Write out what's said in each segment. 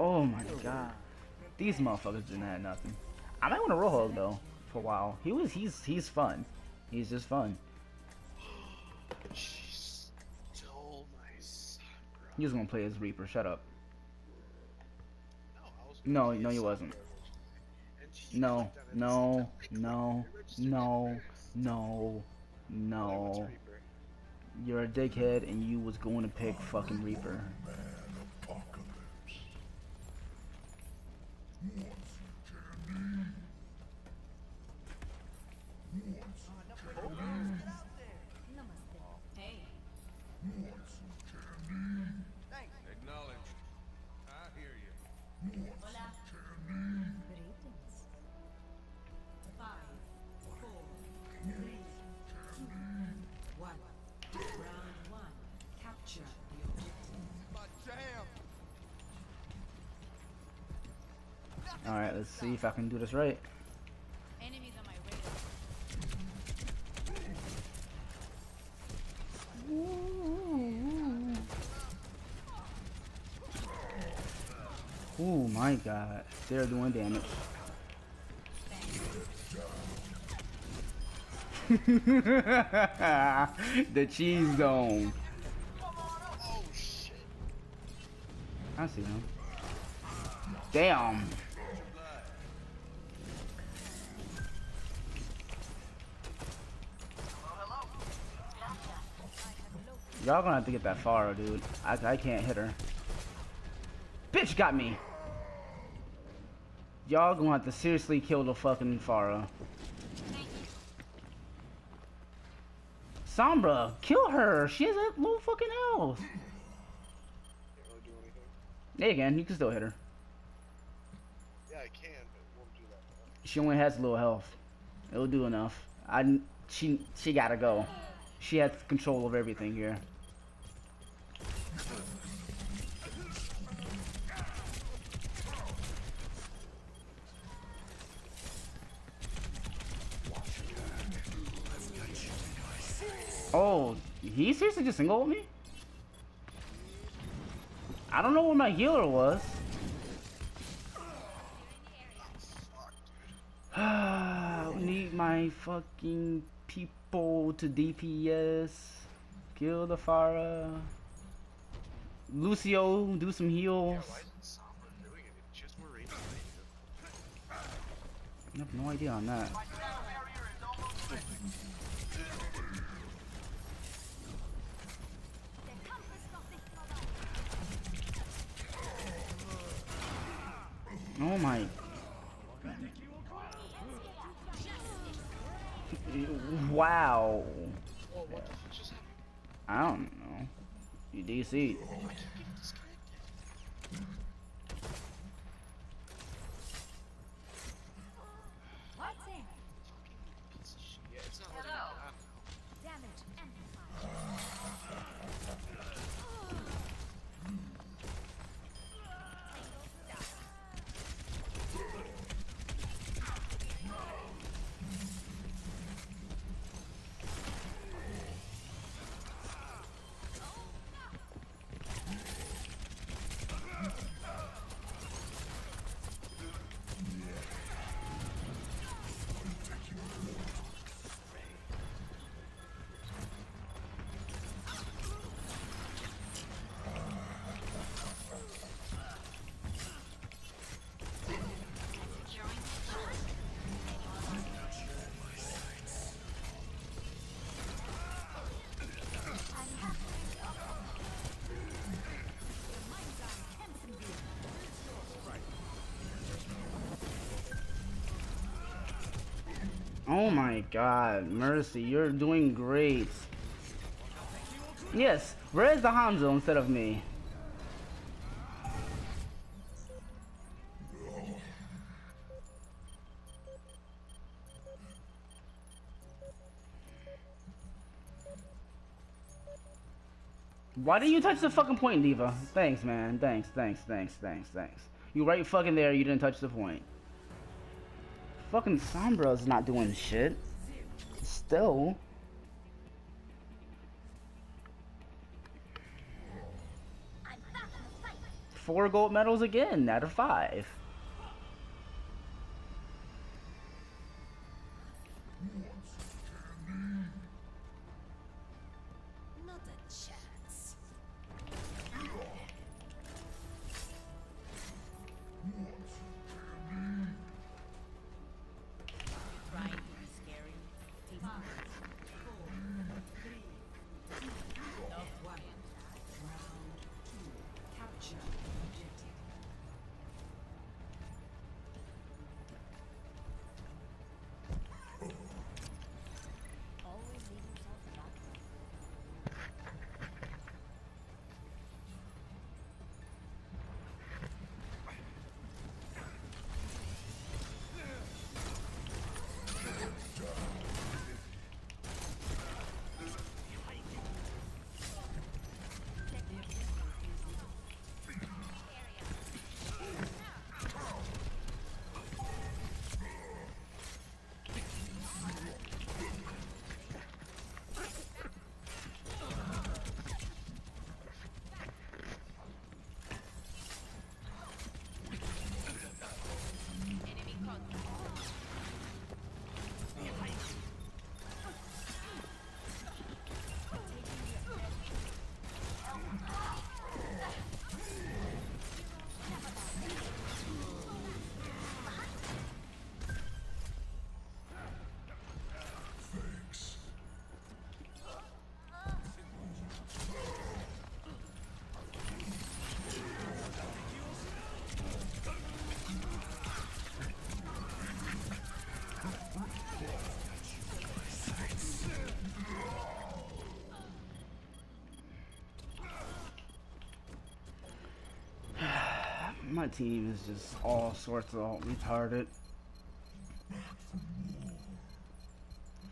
Oh my god. These motherfuckers didn't have nothing. I might want to Roadhog though for a while. He's fun. He's just fun. He was gonna play his Reaper, shut up. No, you wasn't. No. You're a dickhead and you was going to pick fucking Reaper. Alright, let's see if I can do this right. Enemies on my way. Oh my god, they're doing damage. The cheese zone. Oh shit. I see them. Damn. Y'all gonna have to get that Pharah, dude. I can't hit her. Bitch got me! Y'all gonna have to seriously kill the fucking Pharah. Sombra, kill her! She has a little fucking health! Hey again, you can still hit her. Yeah, I can, but it won't do that much. She only has a little health. It'll do enough. She gotta go. She has control of everything here. Oh, he seriously just singled me? I don't know where my healer was. I need my fucking people to DPS. Kill the Pharah. Lucio, do some heals. I have no idea on that. Oh my. Wow. I don't know. You DC'd. Oh my god, Mercy, you're doing great. Yes, where is the Hanzo instead of me? Why didn't you touch the fucking point, D.Va? Thanks, man. Thanks. You right fucking there, you didn't touch the point. Fucking Sombra's not doing shit. Still. 4 gold medals again out of 5. My team is just all sorts of retarded.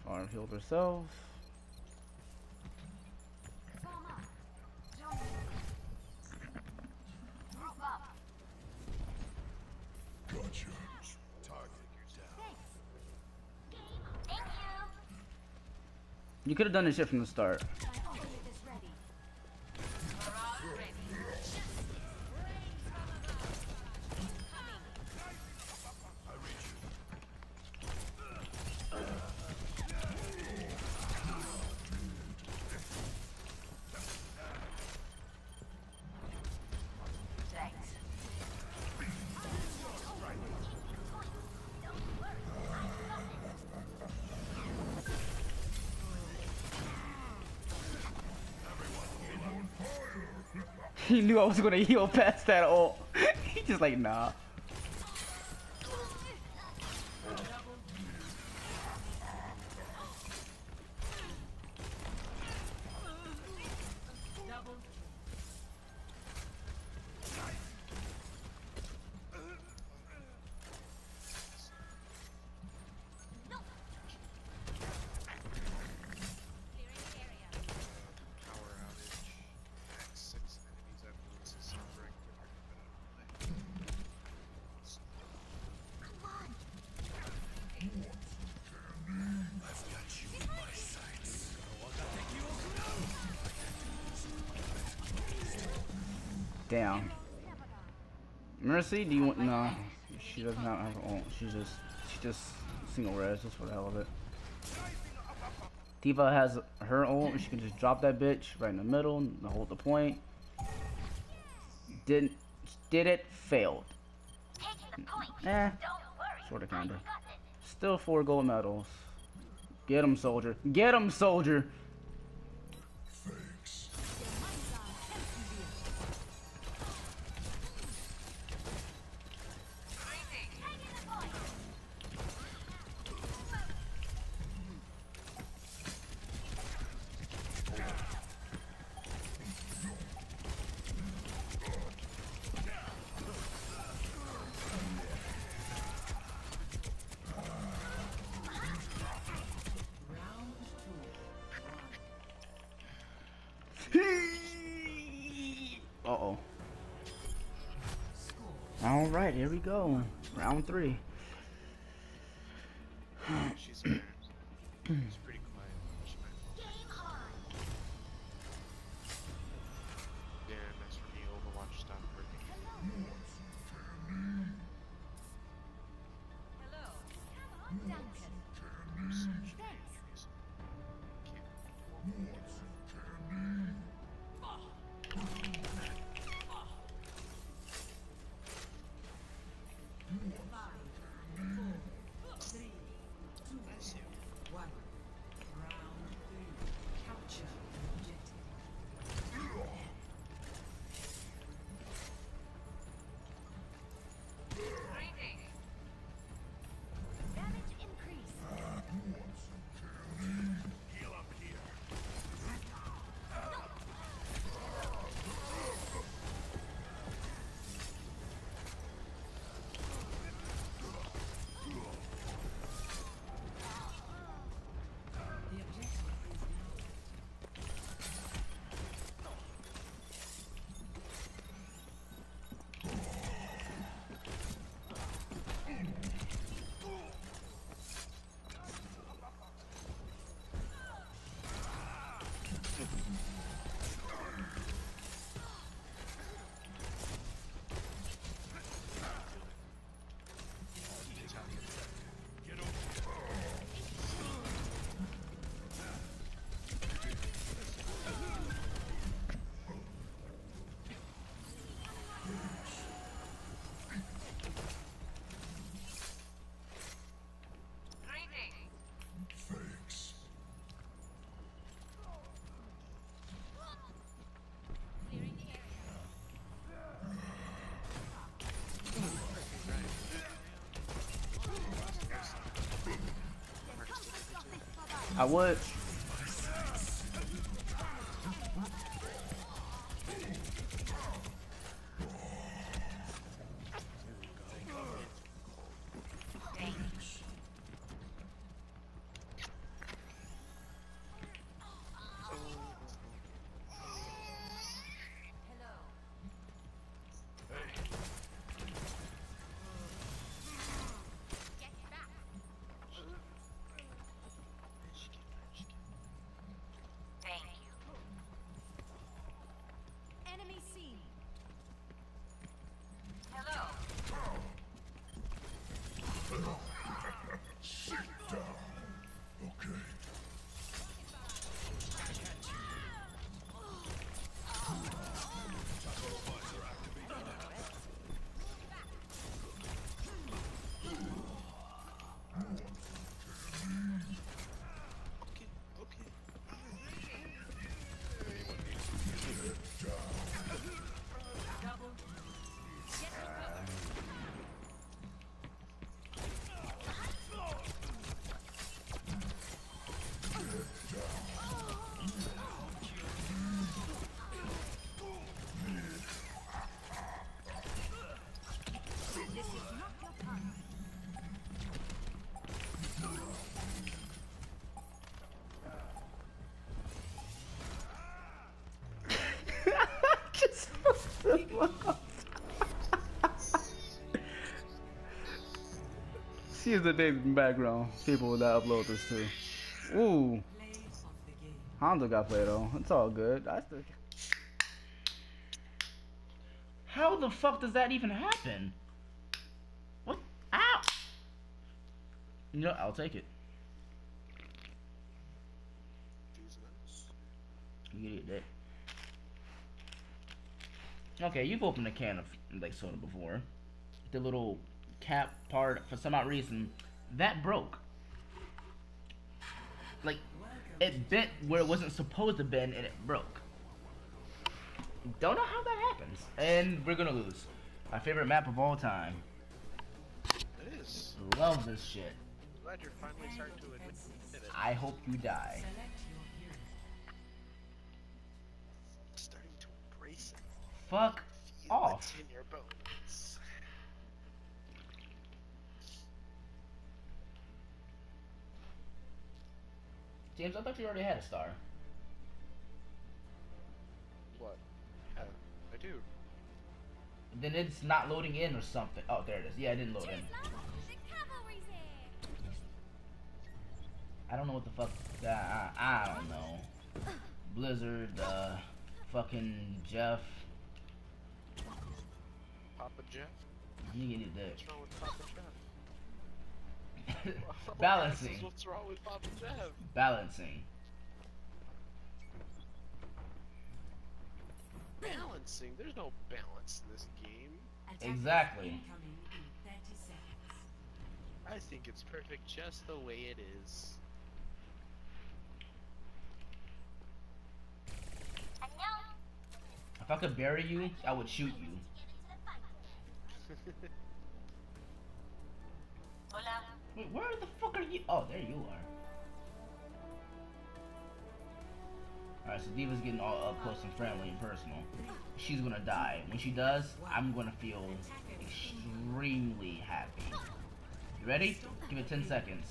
Pharah healed herself. You could have done this shit from the start. He knew I was gonna heal past that ult. He just like, nah. Damn. Mercy, do you want? No, she does not have ult. She just single res just for the hell of it. D.Va has her ult, and she can just drop that bitch right in the middle and hold the point. Did it? Failed. Eh, sorta kinda. Still 4 gold medals. Get 'em, soldier. Get 'em, soldier. Uh-oh. Alright, here we go. Round 3. She's pretty quiet. Yeah, that's when the Overwatch stopped working. I would. See the name background people that upload this too. Ooh, Hanzo got played on. It's all good. I still... How the fuck does that even happen? What? Ow! You know, I'll take it. You get that. Okay, you've opened a can of like soda before. The little cap part, for some odd reason, that broke. Like, it bent where it wasn't supposed to bend, and it broke. Don't know how that happens. And we're gonna lose. My favorite map of all time. It is. Love this shit. Glad you're finally starting to admit it. I hope you die. Starting to embrace it. Fuck off. In your bones. James, I thought you already had a star. What? I do. Then it's not loading in or something. Oh, there it is. Yeah, it didn't load in. I don't know what the fuck. I don't know. Blizzard, fucking Jeff. Papa Jeff? You can do that. What's wrong with Papa Jeff? Balancing. What's wrong with Papa Jeff? Balancing. Balancing? There's no balance in this game. Exactly. I think it's perfect just the way it is. If I could bury you, I would shoot you. Wait, where the fuck are you? Oh, there you are. Alright, so D.Va's getting all up close and friendly and personal. She's gonna die. When she does, I'm gonna feel extremely happy. You ready? Give it 10 seconds.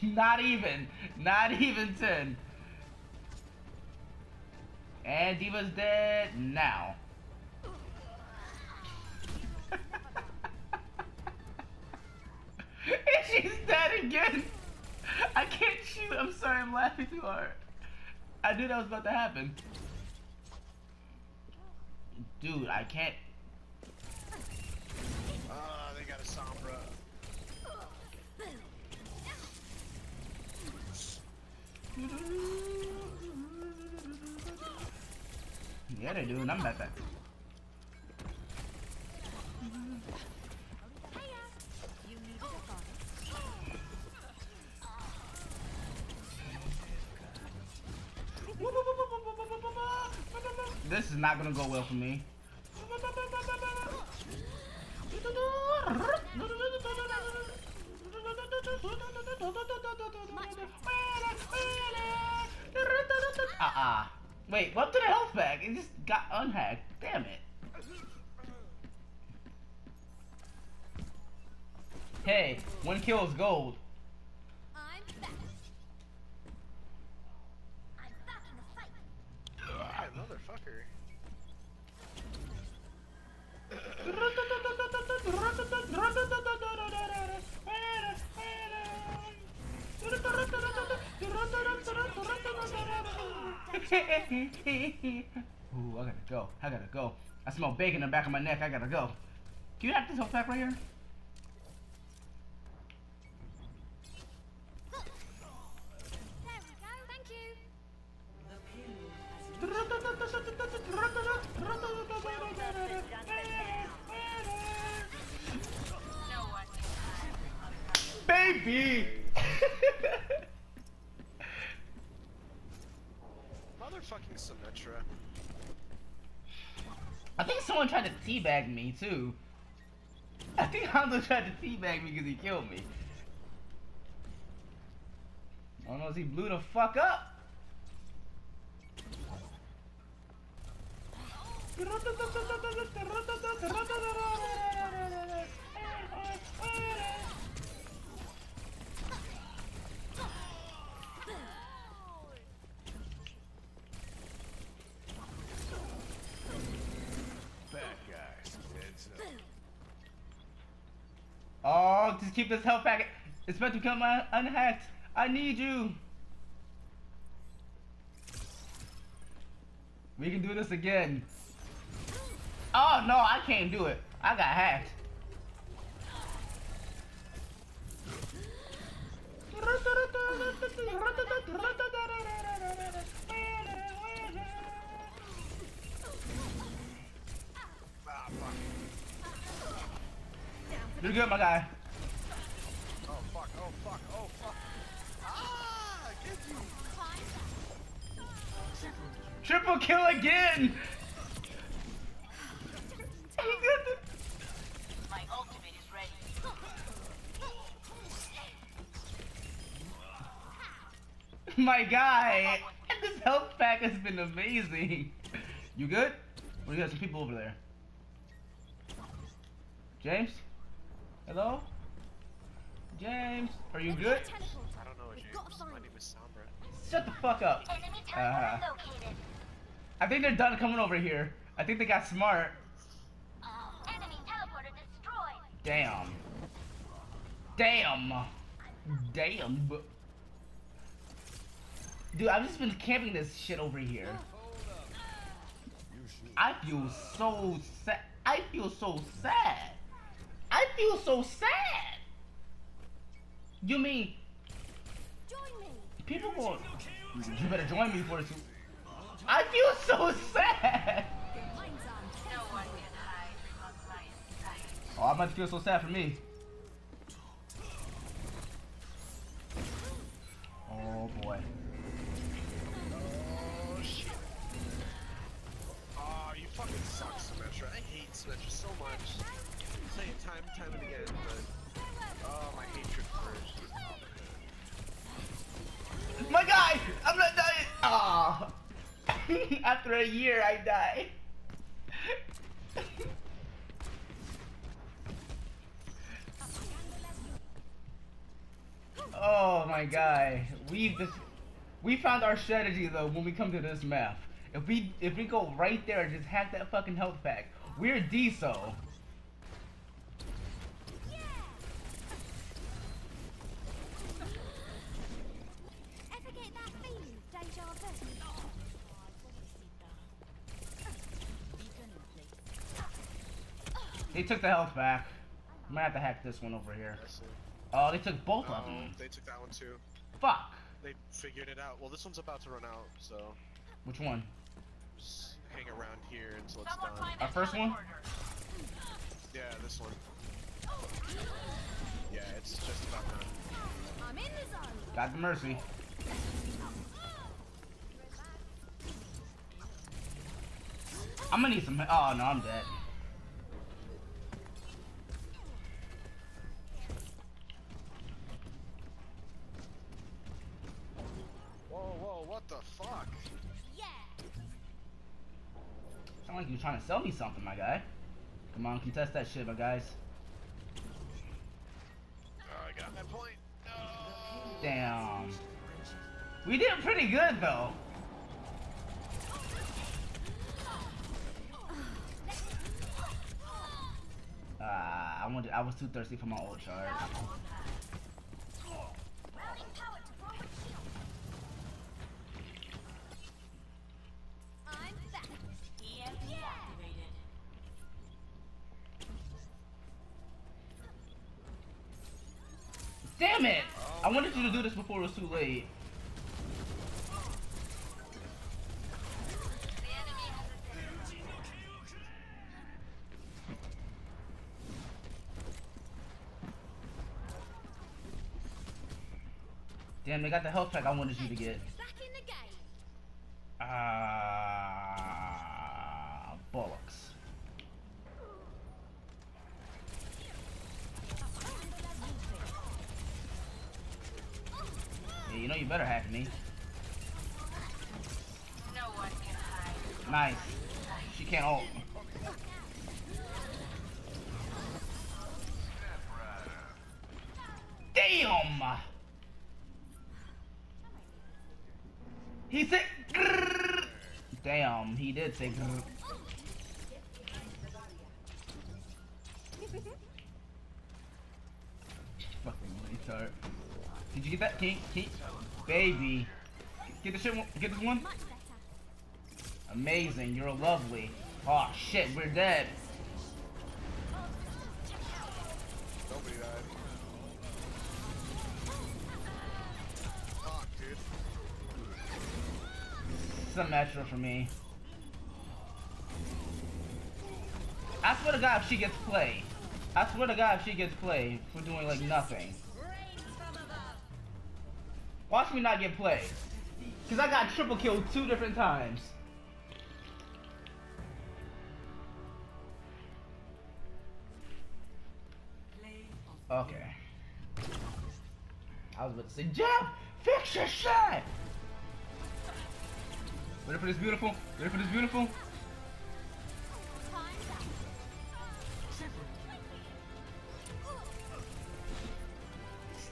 Not even! Not even 10! And D.Va's dead now. She's dead again! I can't shoot! I'm sorry, I'm laughing too hard. I knew that was about to happen. Dude, I can't... Ah, they got a Sombra. Yeah, they do, and I'm not that. This is not gonna go well for me. Wait, what to the health bag? It just got unhacked. Damn it. Hey, one kill is gold. I'm back. I'm back in the fight. That motherfucker. Ooh, I gotta go. I gotta go. I smell bacon in the back of my neck. I gotta go. Can you hack this whole pack right here? Baby! Motherfucking Symmetra. I think someone tried to teabag me too. I think Hanzo tried to teabag me because he killed me. I don't know if he blew the fuck up. Oh, just keep this health packet. It's about to become unhacked. I need you. We can do this again. Oh no, I can't do it. I got hacked. You're good, my guy. Oh fuck, oh fuck, oh fuck. Ah, I get you. Triple kill again. My ultimate is ready. My guy, this health pack has been amazing. You good? Well, you got some people over there. James? Hello? James, are you good? I don't know, James. My name is Sombra. Shut the fuck up. I think they're done coming over here. I think they got smart. Damn. Damn. Damn. Dude, I've just been camping this shit over here. I feel so sad. I feel so sad. I feel so sad. You mean people will... You better join me for this. I feel so sad. Oh, I must feel so sad for me. Oh boy. Oh shit. Oh, you fucking suck, Symmetra. I hate Symmetra so much. I say it time and again, but oh, my hatred first. My guy! I'm not dying! Ah! Oh. After a year, I die. Oh my guy, we found our strategy though when we come to this map. If we go right there and just hack that fucking health pack, we're D-so. Yeah. Ever get that feeling, deja vu? They took the health back. I might have to hack this one over here. Oh, they took both of them. They took that one too. Fuck. They figured it out. Well, this one's about to run out, so. Which one? Just hang around here until it's done. Our first one? Yeah, this one. Yeah, it's just about done. I'm in the zone. God mercy. I'm gonna need some. Oh no, I'm dead. Whoa, what the fuck? Yeah. Sound like you were trying to sell me something, my guy. Come on, contest that shit, my guys. Oh, I got that point. No. Damn. We did pretty good, though. Ah, I was too thirsty for my old charge. Damn it! I wanted you to do this before it was too late. Damn, they got the health pack I wanted you to get. Ah, bollocks. Yeah, you know you better hack me. No one can hide. Nice. She can't ult. Damn! He said grrr. Damn, he did say grrr. Fucking retard. Did you get that? Can you? Baby. Get this shit one. Get this one. Amazing. You're lovely. Oh shit, we're dead. Nobody died. Fuck, dude. Symmetra for me. I swear to God, if she gets play. I swear to God, if she gets play for doing like nothing. Watch me not get played. Cause I got triple killed 2 different times. Okay. I was about to say, Jeff, fix your shot! Ready for this beautiful? Ready for this beautiful?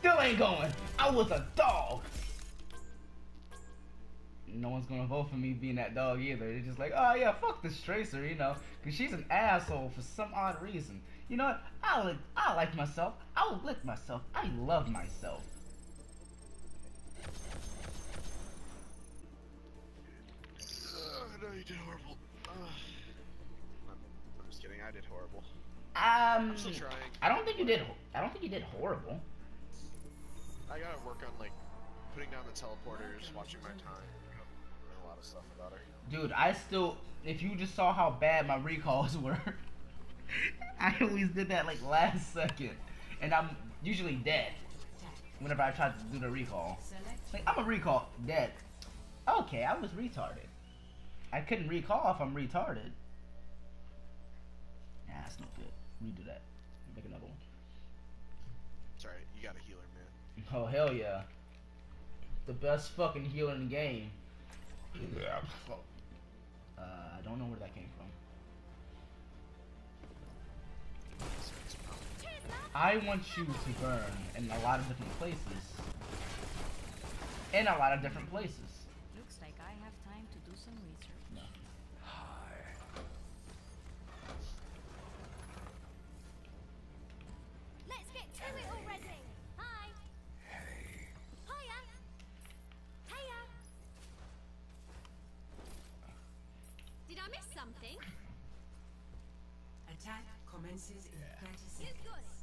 Still ain't going. I was a dog. No one's gonna vote for me being that dog either. They're just like, oh yeah, fuck this Tracer, you know, because she's an asshole for some odd reason. You know what? I like myself. I will lick myself. I love myself. No, you did horrible. I'm just kidding. I did horrible. I'm still trying. I don't think you did horrible. I gotta work on, like, putting down the teleporters, watching my time, a lot of stuff about her. Dude, I still, if you just saw how bad my recalls were, I always did that, like, last second. And I'm usually dead whenever I try to do the recall. Like, I'm a recall, dead. Okay, I was retarded. I couldn't recall if I'm retarded. Nah, that's not good. Redo that. Make another one. Sorry, you got a healer, man. Oh hell yeah. The best fucking healer in the game. Yeah. I don't know where that came from. I want you to burn in a lot of different places. Looks like I have time to do some research. No. Hi. Let's get to it already. Did I miss something? Attack commences in 30 seconds.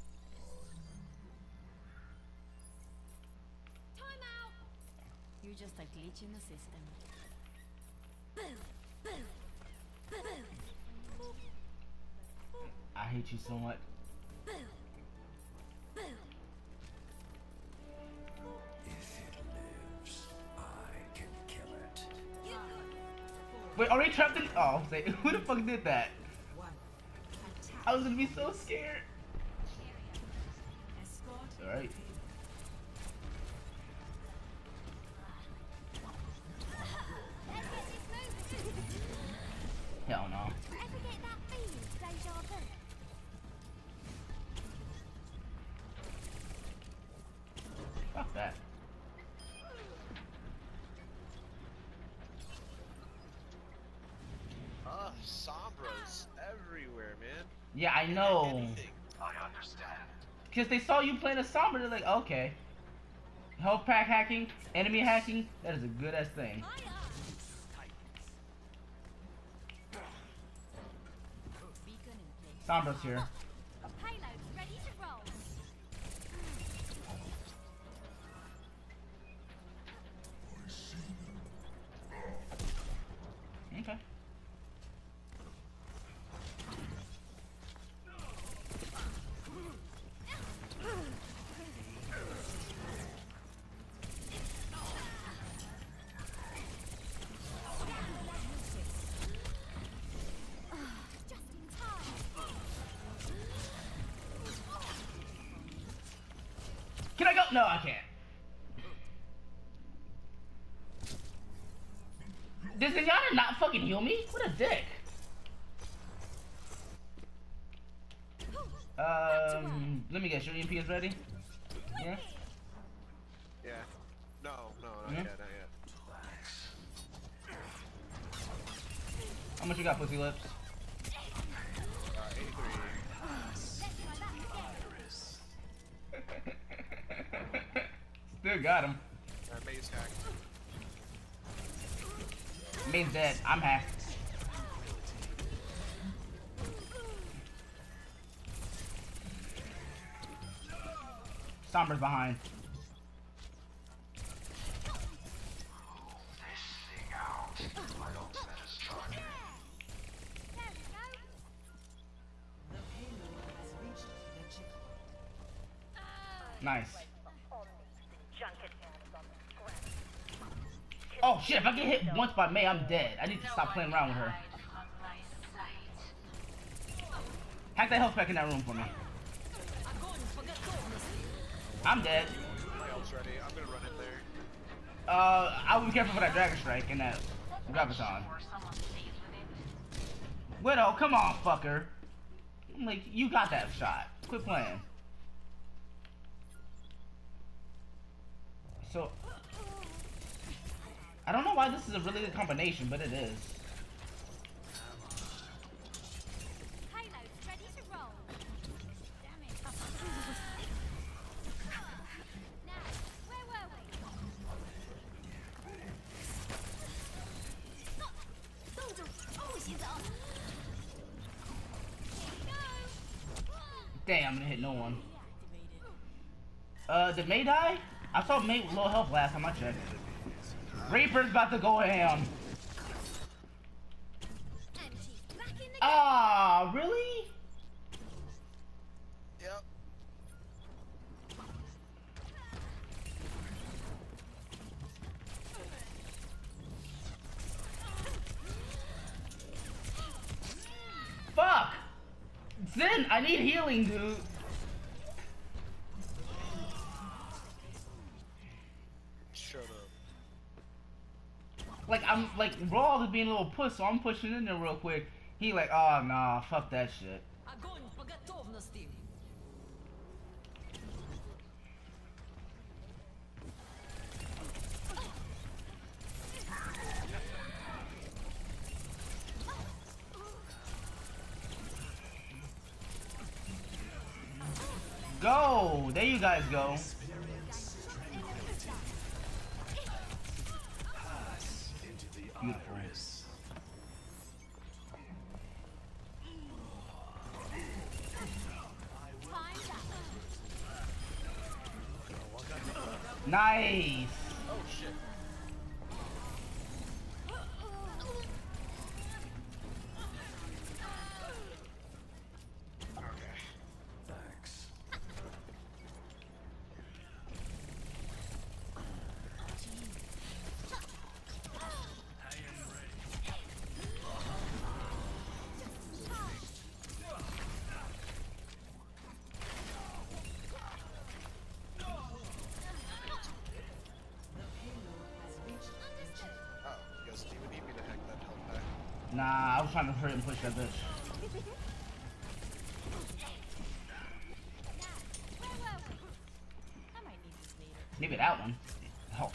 Time out! You're just a glitch in the system. Boom! Boom! Boom! I hate you so much. Boom! Boom! If it lives, I can kill it. Wait, are we trapped in? Oh, I'm saying, who the fuck did that? I was gonna be so scared. Alright. Hell no. Yeah, I know. I understand. Because they saw you playing a Sombra, they're like, okay. Health pack hacking, enemy hacking, that is a good ass thing. Sombra's here. Okay. Can I go? No, I can't. Does Zenyatta not fucking heal me? What a dick. Let me guess, your EMP is ready? Yeah? Yeah. No, no, not yet, not yet. How much you got, pussy lips? 83. Still got him. Mei's hacked. Mei's dead. I'm hacked. Sombra's behind. Roll this thing out. I don't set his charger. There we go. The payload has reached the checkpoint. Nice. Oh shit, if I get hit once by Mei, I'm dead. I need to stop playing around with her. Hack that health pack in that room for me. I'm dead. I'm gonna run in there. I would be careful for that Dragon Strike and that Graviton. Widow, come on, fucker. I'm like, you got that shot. Quit playing. So... I don't know why this is a really good combination, but it is. Payload's ready to roll. Damn it. Now, where were we? Stop! Soldier always is up. Damn, I'm gonna hit no one. Did Mei die? I saw Mei with low health last time I checked. Reaper's about to go ham. Ah, really? Yep. Fuck! Zen, I need healing, dude. Like, I'm, like, Raw is being a little puss, so I'm pushing in there real quick. He like, oh, nah, fuck that shit. Go! There you guys go. Beautiful. Nice. Oh shit. Okay. Thanks. Nah, I was trying to hurt and push that bitch. Maybe that one. Oh.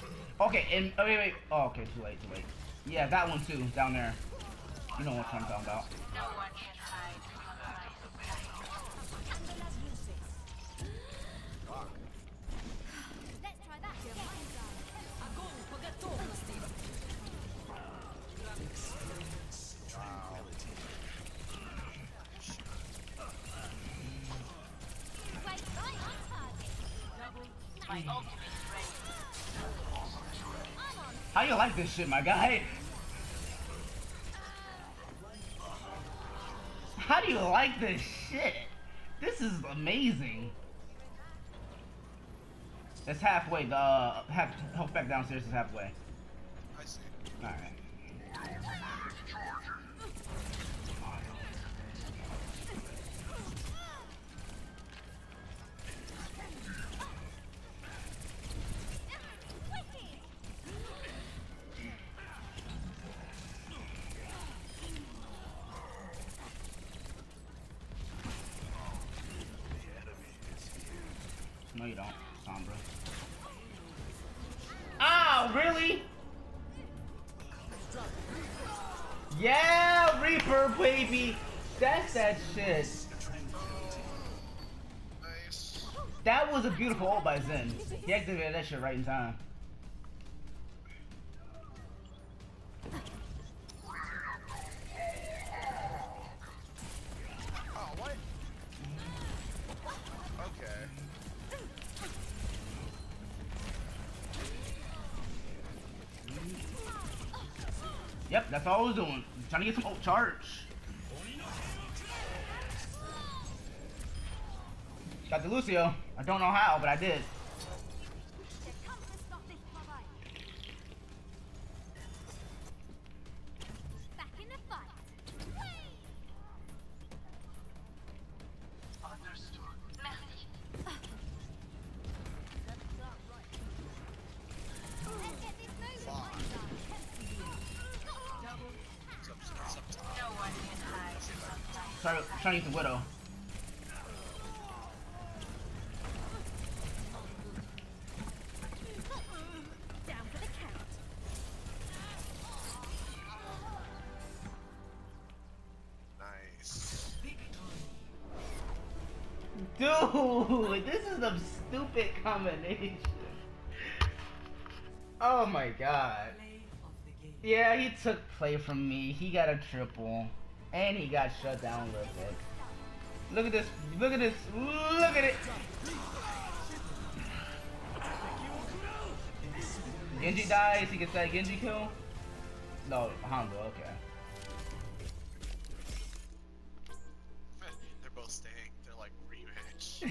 Okay, and oh, wait, wait. Oh, okay, too late, too late. Yeah, that one too, down there. You know what I'm talking about. No one can hide from the eyes of How you like this shit, my guy? How do you like this shit? This is amazing. It's halfway. The health back downstairs is halfway. I see. All right. No, you don't, Sombra. Oh, really? Yeah, Reaper, baby. That's that shit. Nice. That was a beautiful ult by Zen. He activated that shit right in time. Yep, that's all I was doing. I'm trying to get some ult charge. Got the Lucio. I don't know how, but I did. Trying to get the Widow. Down for the count. Nice. Dude, this is a stupid combination. Oh my god. Yeah, he took play from me. He got a triple. And he got shut down real quick. Look at this, look at this, look at it! Genji dies, he gets that Genji kill? No, Hanzo, okay. They're both staying, they're like, rematch.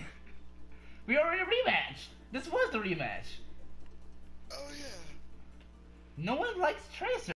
We already rematched! This was the rematch! Oh yeah. No one likes Tracer.